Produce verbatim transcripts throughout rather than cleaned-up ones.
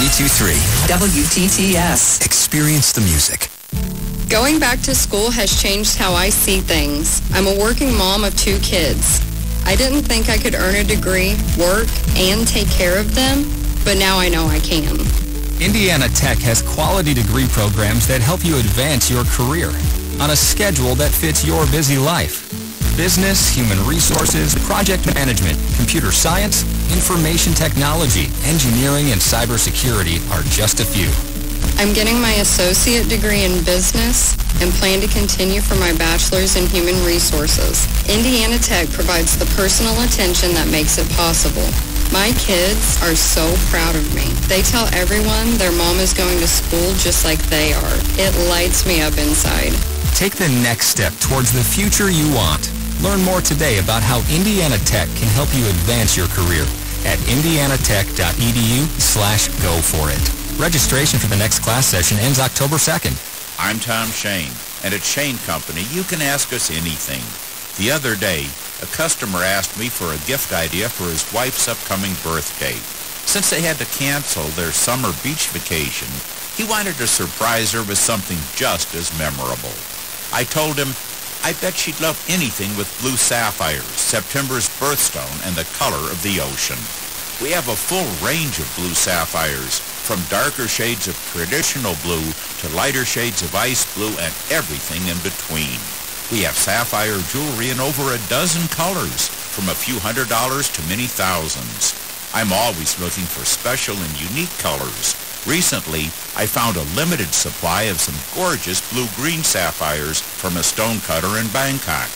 ninety-two point three W T T S. Experience the music. Going back to school has changed how I see things. I'm a working mom of two kids. I didn't think I could earn a degree, work, and take care of them, but now I know I can. Indiana Tech has quality degree programs that help you advance your career on a schedule that fits your busy life. Business, human resources, project management, computer science, information technology, engineering, and cybersecurity are just a few. I'm getting my associate degree in business and plan to continue for my bachelor's in human resources. Indiana Tech provides the personal attention that makes it possible. My kids are so proud of me. They tell everyone their mom is going to school just like they are. It lights me up inside. Take the next step towards the future you want. Learn more today about how Indiana Tech can help you advance your career at indiana tech dot e d u slash go for it. Registration for the next class session ends October second. I'm Tom Shane, and at Shane Company, you can ask us anything. The other day, a customer asked me for a gift idea for his wife's upcoming birthday. Since they had to cancel their summer beach vacation, he wanted to surprise her with something just as memorable. I told him, I bet she'd love anything with blue sapphires, September's birthstone, and the color of the ocean. We have a full range of blue sapphires, from darker shades of traditional blue to lighter shades of ice blue and everything in between. We have sapphire jewelry in over a dozen colors, from a few hundred dollars to many thousands. I'm always looking for special and unique colors. Recently, I found a limited supply of some gorgeous blue-green sapphires from a stonecutter in Bangkok.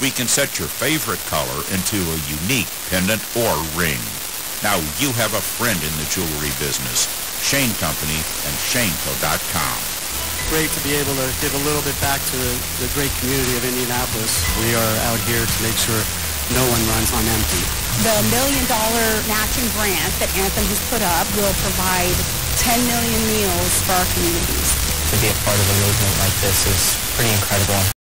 We can set your favorite color into a unique pendant or ring. Now you have a friend in the jewelry business. Shane Company and Shaneco dot com. Great to be able to give a little bit back to the great community of Indianapolis. We are out here to make sure no one runs on empty. The million dollar matching grant that Anthem has put up will provide ten million meals for our communities. To be a part of a movement like this is pretty incredible.